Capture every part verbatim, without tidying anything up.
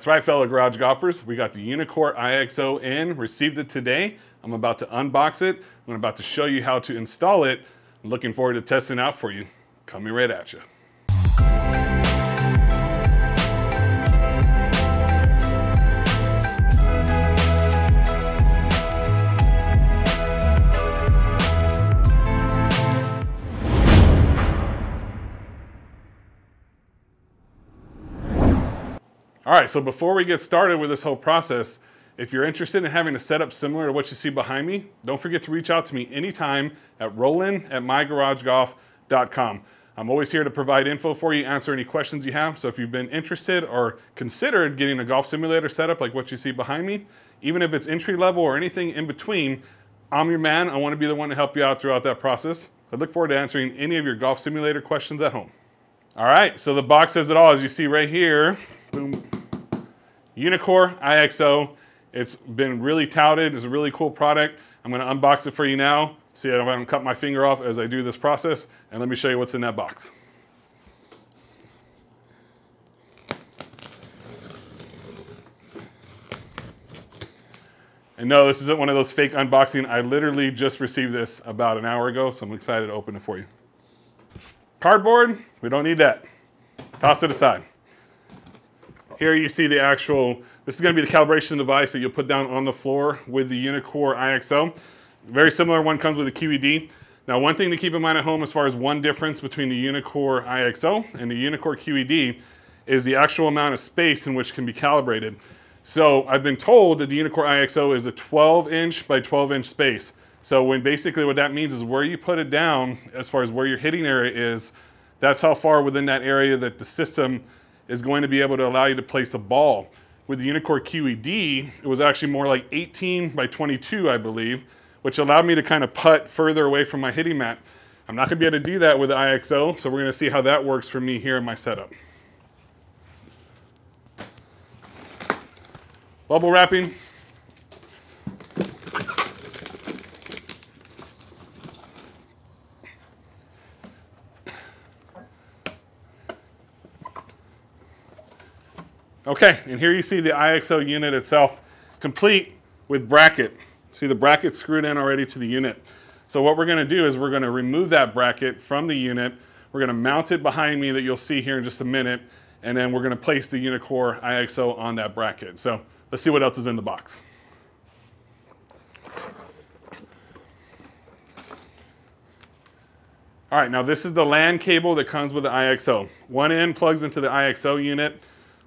That's right, fellow garage golfers. We got the Uneekor I X O in, received it today. I'm about to unbox it. I'm about to show you how to install it. I'm looking forward to testing it out for you. Coming right at you. All right, so before we get started with this whole process, if you're interested in having a setup similar to what you see behind me, don't forget to reach out to me anytime at Roland at my garage golf dot com. I'm always here to provide info for you, answer any questions you have. So if you've been interested or considered getting a golf simulator setup like what you see behind me, even if it's entry level or anything in between, I'm your man. I want to be the one to help you out throughout that process. I look forward to answering any of your golf simulator questions at home. All right, so the box says it all, as you see right here. Boom. Uneekor I X O. It's been really touted. It's a really cool product. I'm going to unbox it for you now. See if I don't cut my finger off as I do this process. And let me show you what's in that box. And no, this isn't one of those fake unboxing. I literally just received this about an hour ago, so I'm excited to open it for you. Cardboard, we don't need that. Toss it aside. Here you see the actual, this is going to be the calibration device that you'll put down on the floor with the Uneekor I X O. Very similar one comes with a Q E D. Now, one thing to keep in mind at home as far as one difference between the Uneekor I X O and the Uneekor Q E D is the actual amount of space in which can be calibrated. So I've been told that the Uneekor I X O is a twelve inch by twelve inch space. So when basically what that means is where you put it down, as far as where your hitting area is, that's how far within that area that the system is going to be able to allow you to place a ball. With the Uneekor Q E D, it was actually more like eighteen by twenty-two, I believe, which allowed me to kind of putt further away from my hitting mat. I'm not gonna be able to do that with the I X O, so we're gonna see how that works for me here in my setup. Bubble wrapping. Okay, and here you see the I X O unit itself, complete with bracket. See the bracket's screwed in already to the unit. So what we're gonna do is we're gonna remove that bracket from the unit. We're gonna mount it behind me that you'll see here in just a minute, and then we're gonna place the Uneekor I X O on that bracket. So let's see what else is in the box. All right, now this is the LAN cable that comes with the I X O. One end plugs into the I X O unit.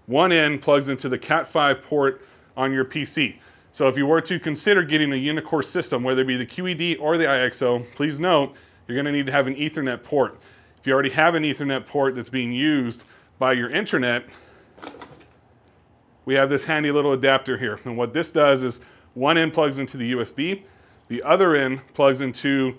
One end plugs into the cat five port on your P C. So if you were to consider getting a Uneekor system, whether it be the Q E D or the I X O, please note you're going to need to have an Ethernet port. If you already have an Ethernet port that's being used by your internet, we have this handy little adapter here. And what this does is one end plugs into the U S B, the other end plugs into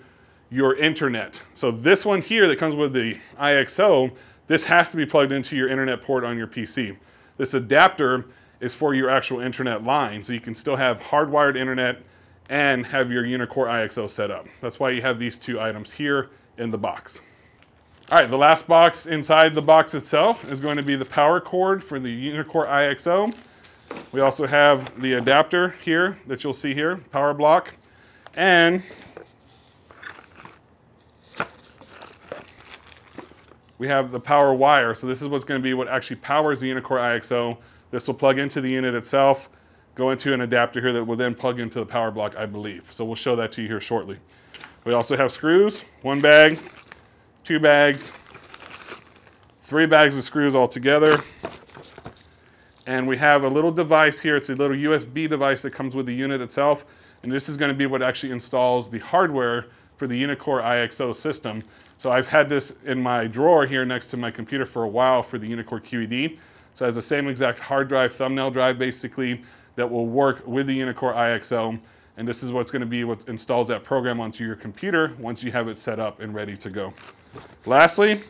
your internet. So this one here that comes with the I X O, this has to be plugged into your internet port on your P C. This adapter is for your actual internet line, so you can still have hardwired internet and have your Uneekor I X O set up. That's why you have these two items here in the box. All right, the last box inside the box itself is going to be the power cord for the Uneekor I X O. We also have the adapter here that you'll see here, power block, and we have the power wire. So this is what's going to be what actually powers the Uneekor I X O. This will plug into the unit itself, go into an adapter here that will then plug into the power block, I believe. So we'll show that to you here shortly. We also have screws, one bag, two bags, three bags of screws all together. And we have a little device here. It's a little U S B device that comes with the unit itself. And this is going to be what actually installs the hardware for the Uneekor I X O system. So I've had this in my drawer here next to my computer for a while for the Uneekor Q E D. So it has the same exact hard drive, thumbnail drive basically, that will work with the Uneekor I X O. And this is what's gonna be what installs that program onto your computer once you have it set up and ready to go. Lastly,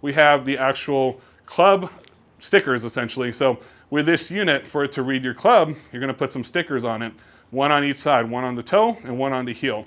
we have the actual club stickers essentially. So with this unit, for it to read your club, you're gonna put some stickers on it, one on each side, one on the toe and one on the heel.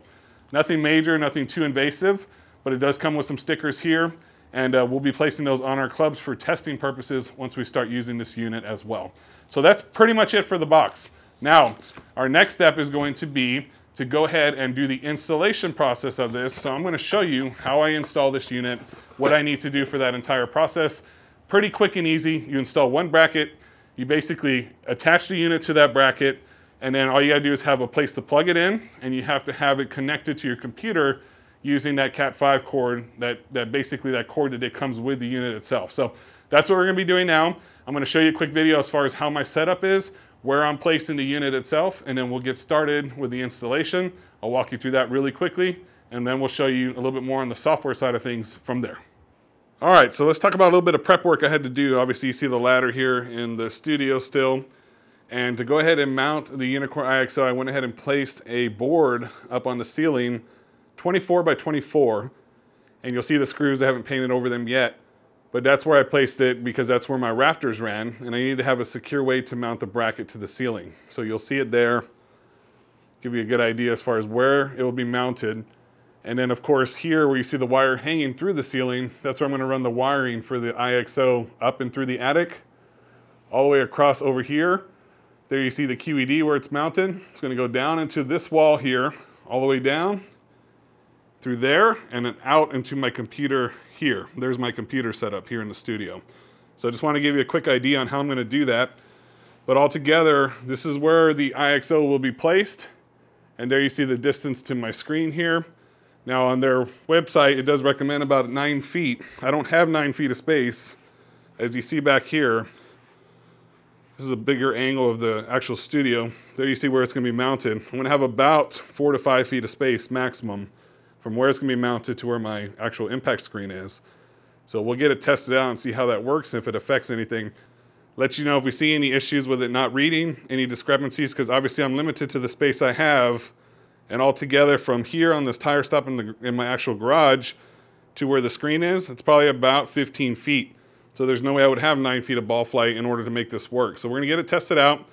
Nothing major, nothing too invasive, but it does come with some stickers here. and uh, we'll be placing those on our clubs for testing purposes once we start using this unit as well. So that's pretty much it for the box. Now, our next step is going to be to go ahead and do the installation process of this. So I'm going to show you how I install this unit, what I need to do for that entire process. Pretty quick and easy. You install one bracket, you basically attach the unit to that bracket, and then all you gotta do is have a place to plug it in, and you have to have it connected to your computer using that cat five cord, that, that basically that cord that it comes with the unit itself. So that's what we're gonna be doing now. I'm gonna show you a quick video as far as how my setup is, where I'm placing the unit itself, and then we'll get started with the installation. I'll walk you through that really quickly, and then we'll show you a little bit more on the software side of things from there. All right, so let's talk about a little bit of prep work I had to do. Obviously, you see the ladder here in the studio still. And to go ahead and mount the Uneekor I X L, I went ahead and placed a board up on the ceiling, twenty-four by twenty-four. And you'll see the screws, I haven't painted over them yet, but that's where I placed it because that's where my rafters ran, and I needed to have a secure way to mount the bracket to the ceiling. So you'll see it there, give you a good idea as far as where it will be mounted. And then of course here where you see the wire hanging through the ceiling, that's where I'm gonna run the wiring for the I X O up and through the attic, all the way across over here. There you see the Q E D where it's mounted. It's gonna go down into this wall here, all the way down, through there, and then out into my computer here. There's my computer setup here in the studio. So I just wanna give you a quick idea on how I'm gonna do that. But altogether, this is where the I X O will be placed. And there you see the distance to my screen here. Now on their website, it does recommend about nine feet. I don't have nine feet of space, as you see back here. This is a bigger angle of the actual studio. There you see where it's gonna be mounted. I'm gonna have about four to five feet of space maximum from where it's gonna be mounted to where my actual impact screen is. So we'll get it tested out and see how that works, if it affects anything. Let you know if we see any issues with it not reading, any discrepancies, because obviously I'm limited to the space I have. And altogether from here on this tire stop in, the, in my actual garage to where the screen is, it's probably about fifteen feet. So there's no way I would have nine feet of ball flight in order to make this work. So we're gonna get it tested out,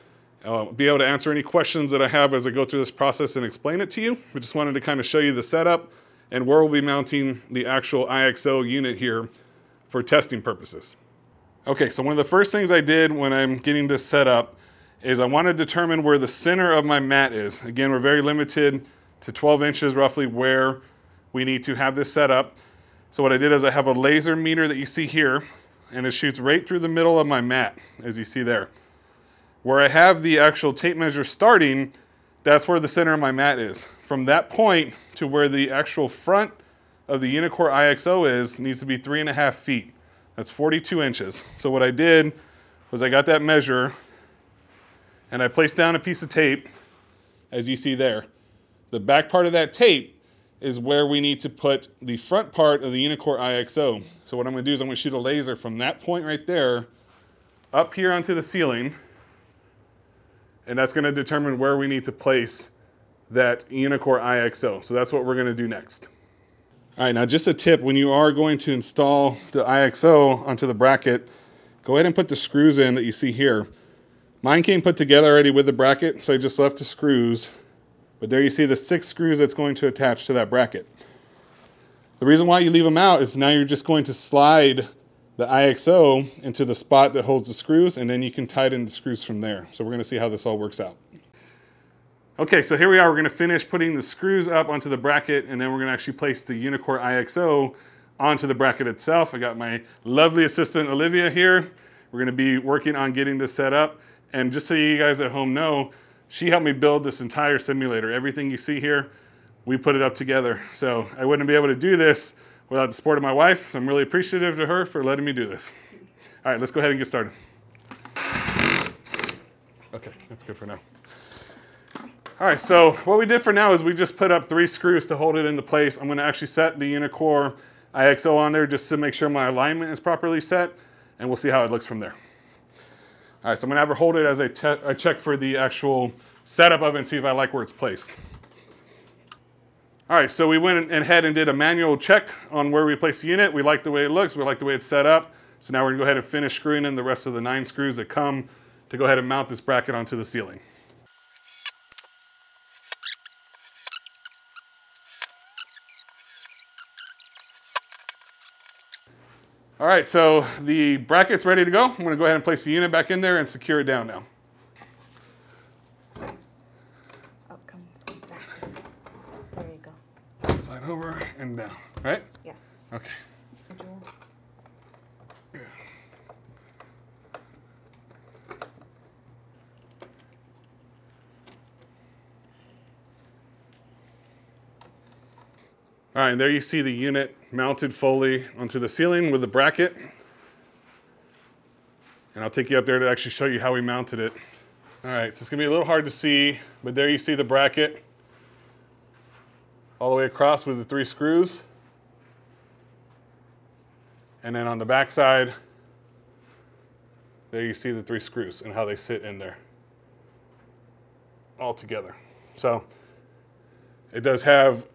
uh, be able to answer any questions that I have as I go through this process and explain it to you. I just wanted to kind of show you the setup and where we'll be mounting the actual I X L unit here for testing purposes. Okay, so one of the first things I did when I'm getting this set up is I want to determine where the center of my mat is. Again, we're very limited to twelve inches roughly where we need to have this set up. So what I did is I have a laser meter that you see here, and it shoots right through the middle of my mat, as you see there. Where I have the actual tape measure starting, that's where the center of my mat is. From that point to where the actual front of the Uneekor I X O is, needs to be three and a half feet. That's forty-two inches. So what I did was I got that measure and I placed down a piece of tape, as you see there. The back part of that tape is where we need to put the front part of the Uneekor I X O. So what I'm gonna do is I'm gonna shoot a laser from that point right there up here onto the ceiling, and that's gonna determine where we need to place that Uneekor I X O. So that's what we're gonna do next. All right, now just a tip, when you are going to install the I X O onto the bracket, go ahead and put the screws in that you see here. Mine came put together already with the bracket, so I just left the screws. But there you see the six screws that's going to attach to that bracket. The reason why you leave them out is now you're just going to slide the I X O into the spot that holds the screws, and then you can tighten the screws from there. So we're gonna see how this all works out. Okay, so here we are, we're gonna finish putting the screws up onto the bracket, and then we're gonna actually place the Uneekor I X O onto the bracket itself. I got my lovely assistant, Olivia, here. We're gonna be working on getting this set up. And just so you guys at home know, she helped me build this entire simulator. Everything you see here, we put it up together. So I wouldn't be able to do this without the support of my wife. So I'm really appreciative to her for letting me do this. All right, let's go ahead and get started. Okay, that's good for now. All right, so what we did for now is we just put up three screws to hold it into place. I'm gonna actually set the Uneekor I X O on there just to make sure my alignment is properly set, and we'll see how it looks from there. All right, so I'm gonna have her hold it as I, I check for the actual setup of it and see if I like where it's placed. All right, so we went ahead and did a manual check on where we placed the unit. We like the way it looks, we like the way it's set up. So now we're gonna go ahead and finish screwing in the rest of the nine screws that come to go ahead and mount this bracket onto the ceiling. All right, so the bracket's ready to go. I'm gonna go ahead and place the unit back in there and secure it down now. Oh, come back. There you go. Slide over and down, right? Yes. Okay. All right, and there you see the unit mounted fully onto the ceiling with the bracket. And I'll take you up there to actually show you how we mounted it. All right, so it's gonna be a little hard to see, but there you see the bracket all the way across with the three screws. And then on the back side, there you see the three screws and how they sit in there all together. So it does have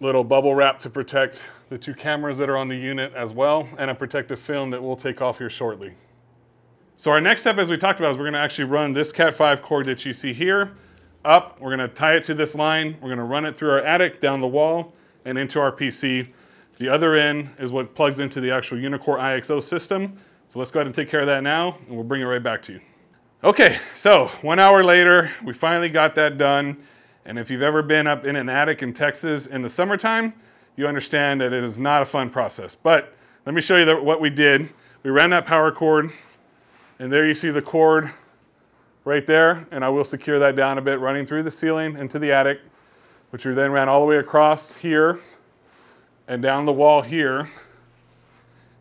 little bubble wrap to protect the two cameras that are on the unit as well, and a protective film that we'll take off here shortly. So our next step, as we talked about, is we're gonna actually run this Cat five cord that you see here up. We're gonna tie it to this line. We're gonna run it through our attic, down the wall, and into our P C. The other end is what plugs into the actual Uneekor I X O system. So let's go ahead and take care of that now, and we'll bring it right back to you. Okay, so one hour later, we finally got that done. And if you've ever been up in an attic in Texas in the summertime, you understand that it is not a fun process. But let me show you that what we did. We ran that power cord, and there you see the cord right there. And I will secure that down a bit, running through the ceiling into the attic, which we then ran all the way across here and down the wall here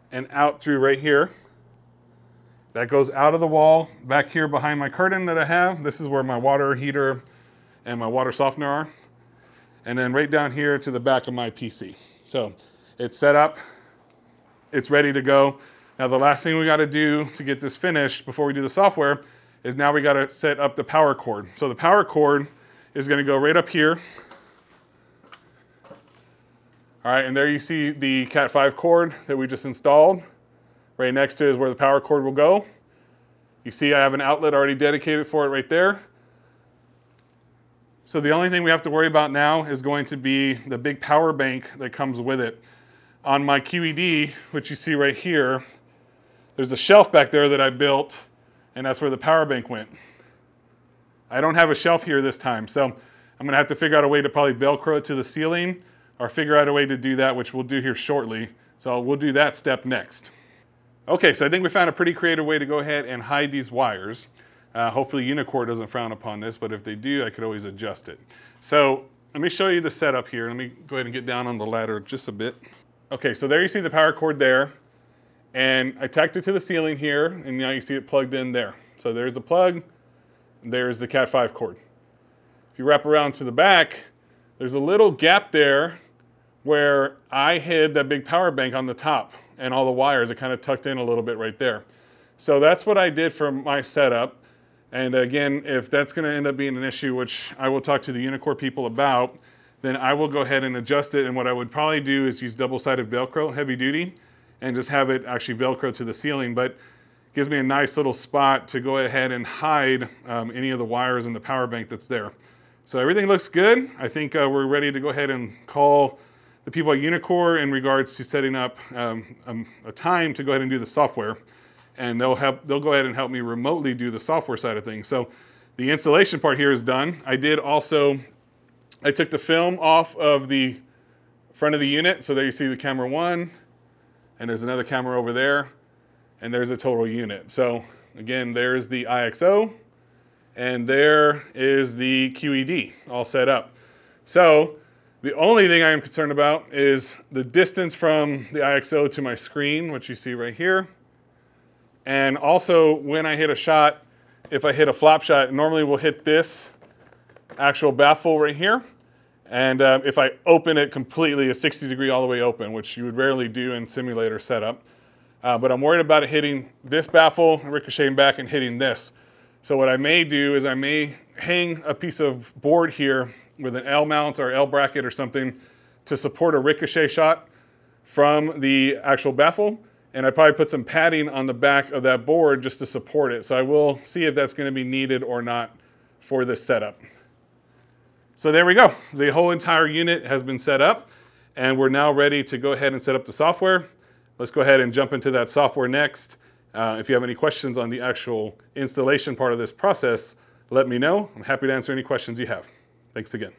and out through right here. That goes out of the wall back here behind my curtain that I have. This is where my water heater and my water softener are, and then right down here to the back of my P C. So it's set up, it's ready to go. Now the last thing we gotta do to get this finished before we do the software is now we gotta set up the power cord. So the power cord is gonna go right up here. All right, and there you see the Cat five cord that we just installed. Right next to it is where the power cord will go. You see I have an outlet already dedicated for it right there. So the only thing we have to worry about now is going to be the big power bank that comes with it. On my Q E D, which you see right here, there's a shelf back there that I built, and that's where the power bank went. I don't have a shelf here this time, so I'm gonna have to figure out a way to probably Velcro it to the ceiling or figure out a way to do that, which we'll do here shortly. So we'll do that step next. Okay, so I think we found a pretty creative way to go ahead and hide these wires. Uh, hopefully Uneekor doesn't frown upon this, but if they do, I could always adjust it. So let me show you the setup here. Let me go ahead and get down on the ladder just a bit. Okay, so there you see the power cord there. And I tacked it to the ceiling here, and now you see it plugged in there. So there's the plug, there's the Cat five cord. If you wrap around to the back, there's a little gap there where I hid that big power bank on the top and all the wires are kind of tucked in a little bit right there. So that's what I did for my setup. And again, if that's gonna end up being an issue, which I will talk to the Uneekor people about, then I will go ahead and adjust it. And what I would probably do is use double-sided Velcro, heavy duty, and just have it actually Velcro to the ceiling. But it gives me a nice little spot to go ahead and hide um, any of the wires in the power bank that's there. So everything looks good. I think uh, we're ready to go ahead and call the people at Uneekor in regards to setting up um, um, a time to go ahead and do the software. And they'll, help, they'll go ahead and help me remotely do the software side of things. So the installation part here is done. I did also, I took the film off of the front of the unit. So there you see the camera one, and there's another camera over there, and there's a total unit. So again, there's the I X O, and there is the Q E D all set up. So the only thing I am concerned about is the distance from the I X O to my screen, which you see right here. And also when I hit a shot, if I hit a flop shot, normally we'll hit this actual baffle right here. And um, if I open it completely, a sixty degree all the way open, which you would rarely do in simulator setup. Uh, but I'm worried about it hitting this baffle, ricocheting back and hitting this. So what I may do is I may hang a piece of board here with an L mount or L bracket or something to support a ricochet shot from the actual baffle. And I probably put some padding on the back of that board just to support it. So I will see if that's gonna be needed or not for this setup. So there we go. The whole entire unit has been set up, and we're now ready to go ahead and set up the software. let's go ahead and jump into that software next. Uh, if you have any questions on the actual installation part of this process, let me know. I'm happy to answer any questions you have. Thanks again.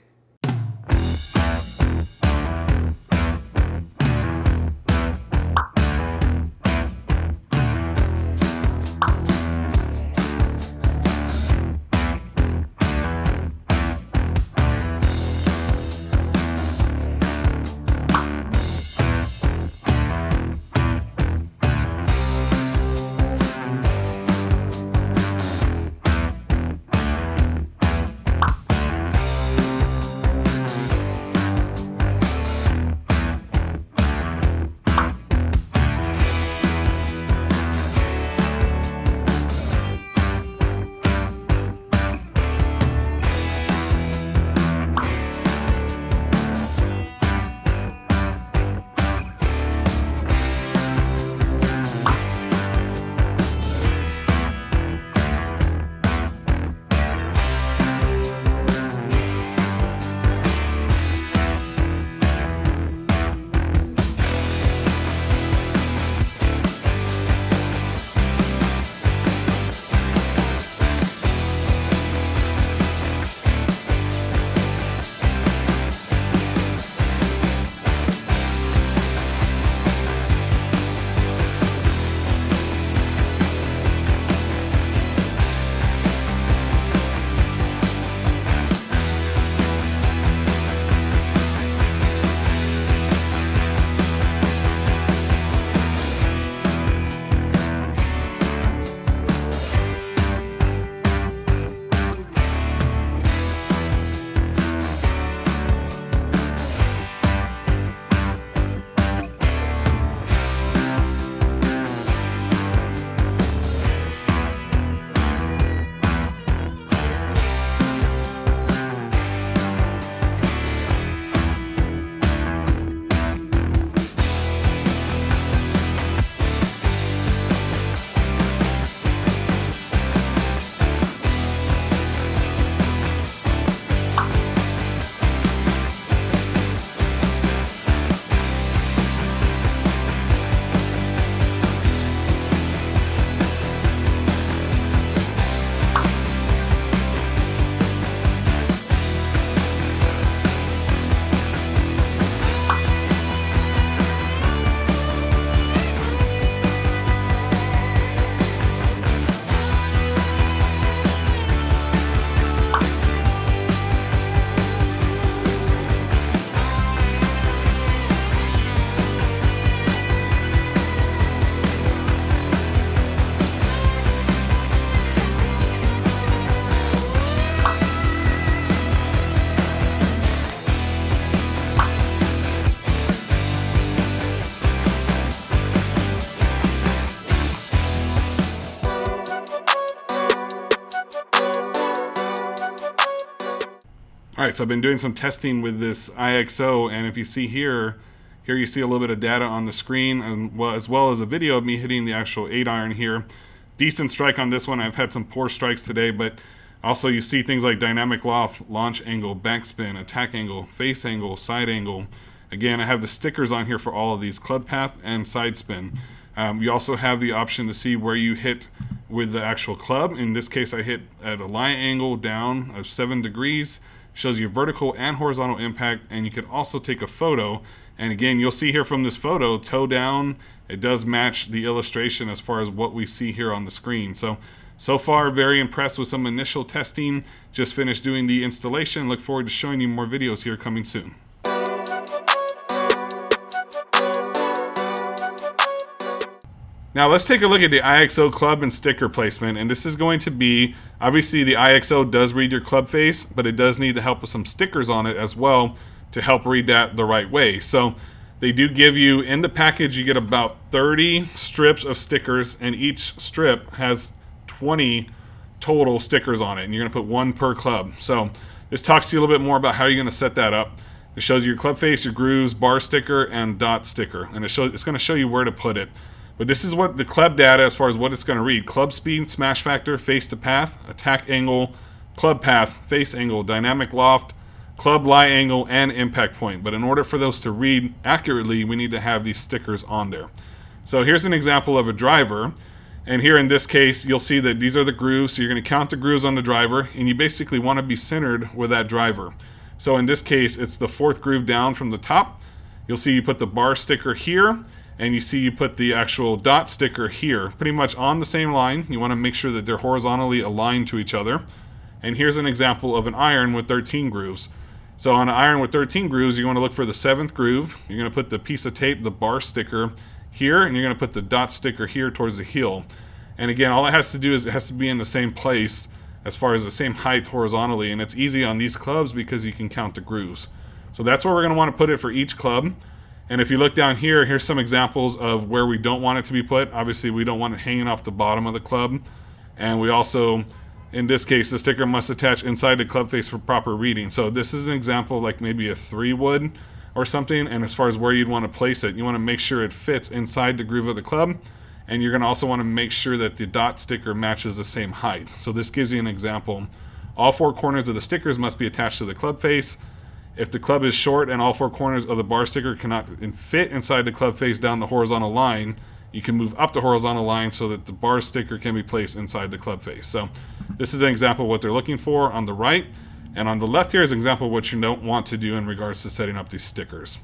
All right, so I've been doing some testing with this I X O, and if you see here, here you see a little bit of data on the screen, and well, as well as a video of me hitting the actual eight iron here. Decent strike on this one. I've had some poor strikes today, but also you see things like dynamic loft, launch angle, backspin, attack angle, face angle, side angle. Again, I have the stickers on here for all of these, club path and side spin. Um, you also have the option to see where you hit with the actual club. In this case, I hit at a lie angle down of seven degrees. Shows you vertical and horizontal impact, and you can also take a photo. And again, you'll see here from this photo, toe down, it does match the illustration as far as what we see here on the screen. So, so far, very impressed with some initial testing. Just finished doing the installation. Look forward to showing you more videos here coming soon. Now let's take a look at the I X O club and sticker placement, and this is going to be, obviously the I X O does read your club face, but it does need the help with some stickers on it as well to help read that the right way. So they do give you, in the package you get about thirty strips of stickers, and each strip has twenty total stickers on it, and you're going to put one per club. So this talks to you a little bit more about how you're going to set that up. It shows you your club face, your grooves, bar sticker, and dot sticker, and it shows, it's going to show you where to put it. But this is what the club data, as far as what it's going to read: club speed, smash factor, face to path, attack angle, club path, face angle, dynamic loft, club lie angle, and impact point. But in order for those to read accurately, we need to have these stickers on there. So here's an example of a driver, and here in this case you'll see that these are the grooves, so you're going to count the grooves on the driver, and you basically want to be centered with that driver. So in this case it's the fourth groove down from the top. You'll see you put the bar sticker here, and you see you put the actual dot sticker here, pretty much on the same line. You want to make sure that they're horizontally aligned to each other. And here's an example of an iron with thirteen grooves. So on an iron with thirteen grooves, you want to look for the seventh groove. You're going to put the piece of tape, the bar sticker here, and you're going to put the dot sticker here towards the heel. And again, all it has to do is it has to be in the same place as far as the same height horizontally, and it's easy on these clubs because you can count the grooves. So that's where we're going to want to put it for each club. And if you look down here, here's some examples of where we don't want it to be put. Obviously, we don't want it hanging off the bottom of the club. And we also, in this case, the sticker must attach inside the club face for proper reading. So this is an example of like maybe a three wood or something. And as far as where you'd want to place it, you want to make sure it fits inside the groove of the club. And you're going to also want to make sure that the dot sticker matches the same height. So this gives you an example. All four corners of the stickers must be attached to the club face. If the club is short and all four corners of the bar sticker cannot fit inside the club face down the horizontal line, you can move up the horizontal line so that the bar sticker can be placed inside the club face. So this is an example of what they're looking for on the right, and on the left here is an example of what you don't want to do in regards to setting up these stickers.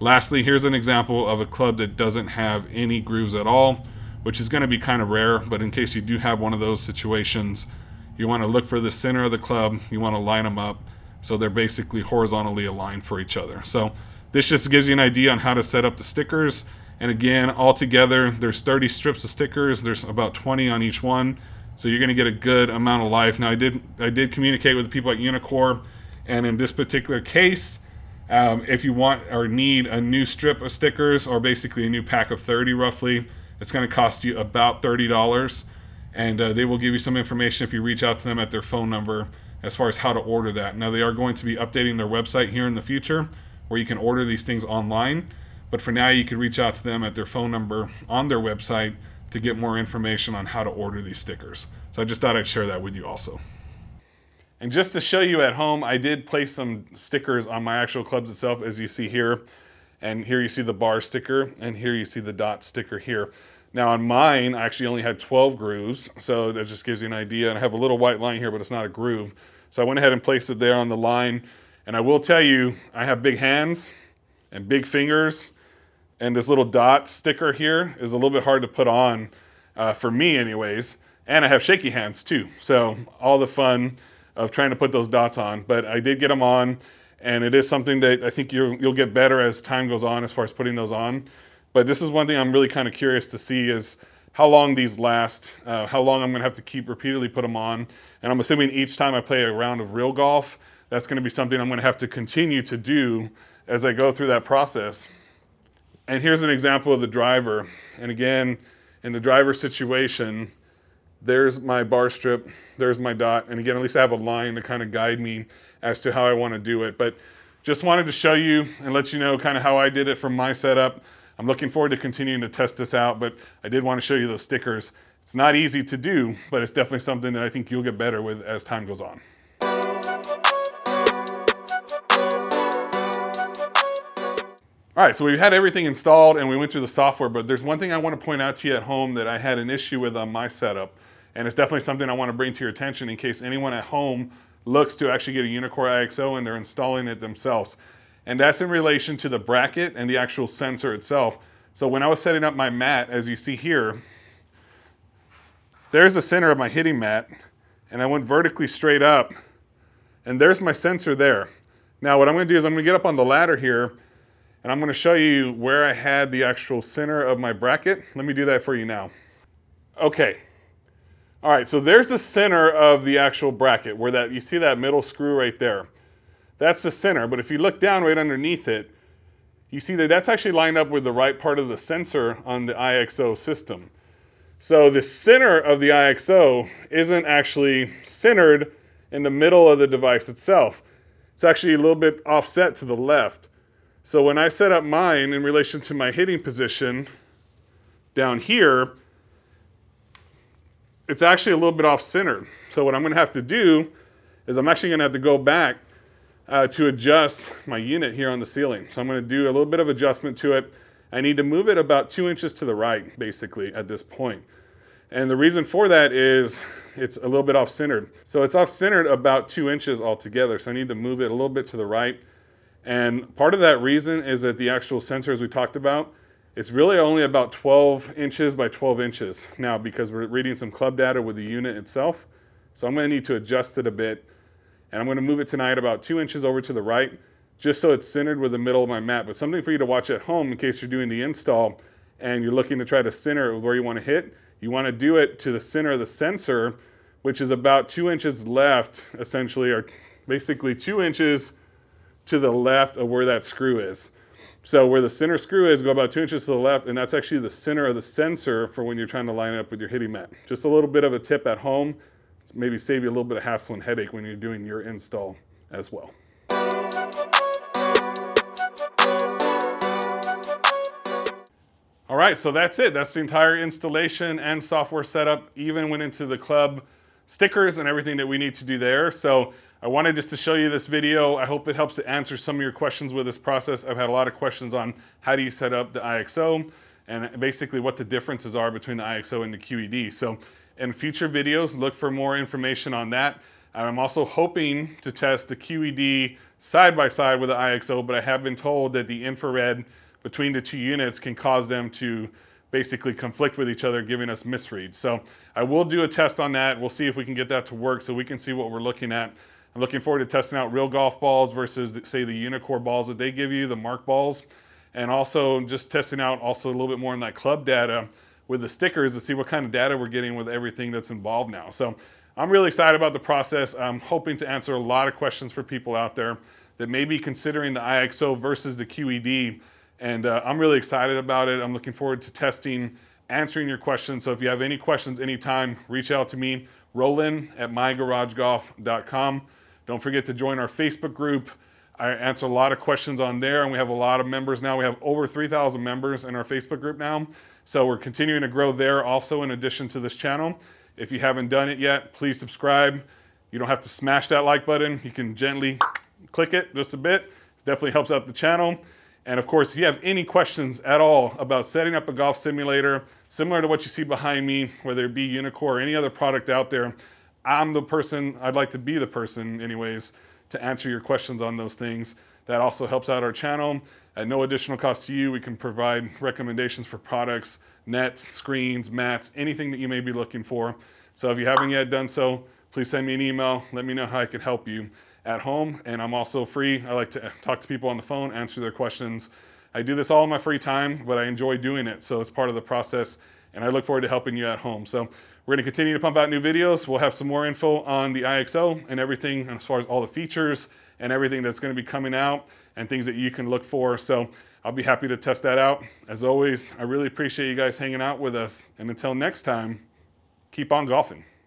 Lastly, here's an example of a club that doesn't have any grooves at all, which is going to be kind of rare, but in case you do have one of those situations, you want to look for the center of the club, you want to line them up, so they're basically horizontally aligned for each other. So this just gives you an idea on how to set up the stickers. And again, all together, there's thirty strips of stickers. There's about twenty on each one. So you're going to get a good amount of life. Now, I did I did communicate with the people at Uneekor. And in this particular case, um, if you want or need a new strip of stickers or basically a new pack of thirty roughly, it's going to cost you about thirty dollars. And uh, they will give you some information if you reach out to them at their phone number as far as how to order that. Now, they are going to be updating their website here in the future where you can order these things online, but for now you can reach out to them at their phone number on their website to get more information on how to order these stickers. So I just thought I'd share that with you also. And just to show you at home, I did place some stickers on my actual clubs itself, as you see here. And here you see the bar sticker, and here you see the dot sticker here. Now on mine, I actually only had twelve grooves, so that just gives you an idea. And I have a little white line here, but it's not a groove. So I went ahead and placed it there on the line. And I will tell you, I have big hands and big fingers, and this little dot sticker here is a little bit hard to put on, uh, for me anyways. And I have shaky hands too. So all the fun of trying to put those dots on, but I did get them on. And it is something that I think you'll, you'll get better as time goes on as far as putting those on. But this is one thing I'm really kind of curious to see is how long these last, uh, how long I'm going to have to keep repeatedly put them on. And I'm assuming each time I play a round of real golf, that's going to be something I'm going to have to continue to do as I go through that process. And here's an example of the driver. And again, in the driver situation, there's my bar strip, there's my dot. And again, at least I have a line to kind of guide me as to how I want to do it. But just wanted to show you and let you know kind of how I did it from my setup. I'm looking forward to continuing to test this out, but I did want to show you those stickers. It's not easy to do, but it's definitely something that I think you'll get better with as time goes on. All right, so we've had everything installed and we went through the software, but there's one thing I want to point out to you at home that I had an issue with on my setup. And it's definitely something I want to bring to your attention in case anyone at home looks to actually get a Uneekor I X L and they're installing it themselves. And that's in relation to the bracket and the actual sensor itself. So when I was setting up my mat, as you see here, there's the center of my hitting mat, and I went vertically straight up, and there's my sensor there. Now what I'm gonna do is I'm gonna get up on the ladder here, and I'm gonna show you where I had the actual center of my bracket. Let me do that for you now. Okay, all right, so there's the center of the actual bracket, where that, you see that middle screw right there. That's the center, but if you look down right underneath it, you see that that's actually lined up with the right part of the sensor on the I X O system. So the center of the I X O isn't actually centered in the middle of the device itself. It's actually a little bit offset to the left. So when I set up mine in relation to my hitting position down here, it's actually a little bit off-centered. So what I'm gonna have to do is I'm actually gonna have to go back Uh, to adjust my unit here on the ceiling. So I'm going to do a little bit of adjustment to it, I need to move it about two inches to the right, basically, at this point. And the reason for that is it's a little bit off-centered. So it's off-centered about two inches altogether. So I need to move it a little bit to the right. And part of that reason is that the actual sensors we talked about, it's really only about twelve inches by twelve inches now because we're reading some club data with the unit itself. So I'm going to need to adjust it a bit. And I'm going to move it tonight about two inches over to the right, just so it's centered with the middle of my mat. But something for you to watch at home in case you're doing the install and you're looking to try to center it with where you want to hit. You want to do it to the center of the sensor, which is about two inches left, essentially, or basically two inches to the left of where that screw is. So where the center screw is, go about two inches to the left, and that's actually the center of the sensor for when you're trying to line it up with your hitting mat. Just a little bit of a tip at home. It's maybe save you a little bit of hassle and headache when you're doing your install as well. All right, so that's it. That's the entire installation and software setup. Even went into the club stickers and everything that we need to do there. So I wanted just to show you this video. I hope it helps to answer some of your questions with this process. I've had a lot of questions on how do you set up the I X O and basically what the differences are between the I X O and the Q E D. So in future videos, look for more information on that. I'm also hoping to test the Q E D side by side with the I X O, but I have been told that the infrared between the two units can cause them to basically conflict with each other, giving us misreads. So I will do a test on that. We'll see if we can get that to work so we can see what we're looking at. I'm looking forward to testing out real golf balls versus, say, the Uneekor balls that they give you, the Mark balls, and also just testing out also a little bit more in that club data with the stickers to see what kind of data we're getting with everything that's involved now. So I'm really excited about the process. I'm hoping to answer a lot of questions for people out there that may be considering the I X O versus the Q E D. And uh, I'm really excited about it. I'm looking forward to testing, answering your questions. So if you have any questions anytime, reach out to me, Roland at my garage golf dot com. Don't forget to join our Facebook group. I answer a lot of questions on there, and we have a lot of members now. We have over three thousand members in our Facebook group now. So we're continuing to grow there also in addition to this channel. If you haven't done it yet, please subscribe. You don't have to smash that like button. You can gently click it just a bit. It definitely helps out the channel. And of course, if you have any questions at all about setting up a golf simulator, similar to what you see behind me, whether it be Uneekor or any other product out there, I'm the person, I'd like to be the person anyways, to answer your questions on those things. That also helps out our channel. At no additional cost to you, we can provide recommendations for products, nets, screens, mats, anything that you may be looking for. So if you haven't yet done so, please send me an email. Let me know how I can help you at home, and I'm also free. I like to talk to people on the phone, answer their questions. I do this all in my free time, but I enjoy doing it, so it's part of the process, and I look forward to helping you at home. So we're going to continue to pump out new videos. We'll have some more info on the I X O and everything as far as all the features and everything that's going to be coming out and things that you can look for. So I'll be happy to test that out. As always, I really appreciate you guys hanging out with us, and until next time, keep on golfing.